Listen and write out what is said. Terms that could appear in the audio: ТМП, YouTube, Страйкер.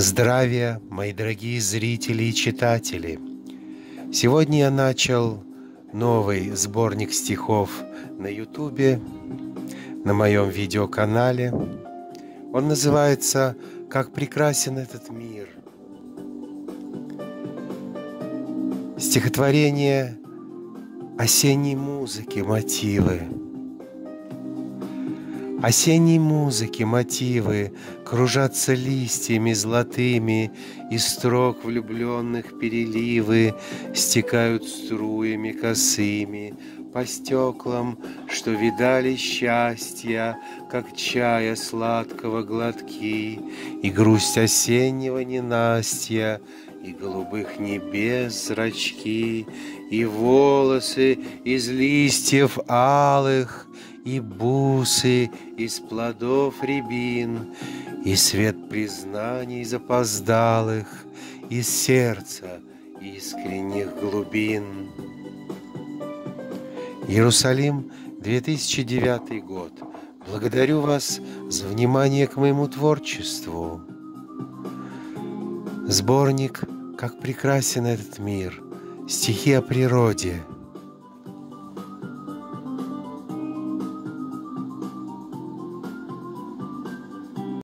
Здравия, мои дорогие зрители и читатели! Сегодня я начал новый сборник стихов на YouTube, на моем видеоканале. Он называется «Как прекрасен этот мир». Стихотворение осенней музыки, мотивы. Осенней музыки мотивы кружатся листьями золотыми, из строк влюбленных переливы стекают струями косыми по стеклам, что видали счастья, как чая сладкого глотки, и грусть осеннего ненастья, и голубых небес зрачки, и волосы из листьев алых, и бусы из плодов рябин, и свет признаний запоздалых, из сердца искренних глубин. Иерусалим, 2009 год. Благодарю вас за внимание к моему творчеству. Сборник «Как прекрасен этот мир», стихи о природе.